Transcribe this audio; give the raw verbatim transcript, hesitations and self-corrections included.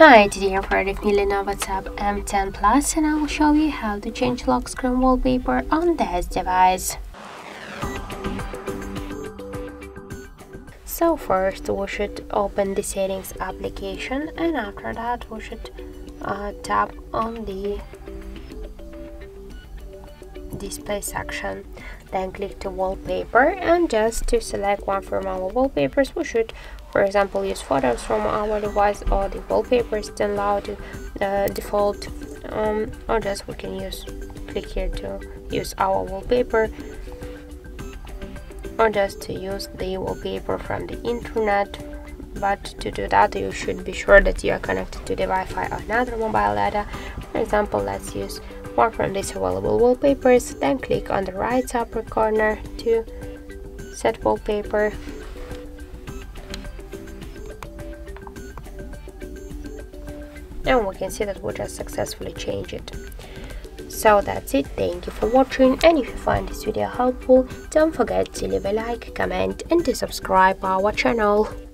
Hi, today I'm providing the Lenovo Tab M ten Plus, and I will show you how to change lock screen wallpaper on this device. So first we should open the settings application, and after that we should uh, tap on the display section, then click to wallpaper, and just to select one from our wallpapers. We should, for example, use photos from our device, or the wallpapers then allow to uh, default, um, or just we can use click here to use our wallpaper, or just to use the wallpaper from the internet. But to do that, you should be sure that you are connected to the Wi-Fi or another mobile data. For example, let's use one from these available wallpapers, then click on the right upper corner to set wallpaper. And we can see that we just successfully changed it. So that's it. Thank you for watching, and if you find this video helpful, don't forget to leave a like, comment, and to subscribe our channel.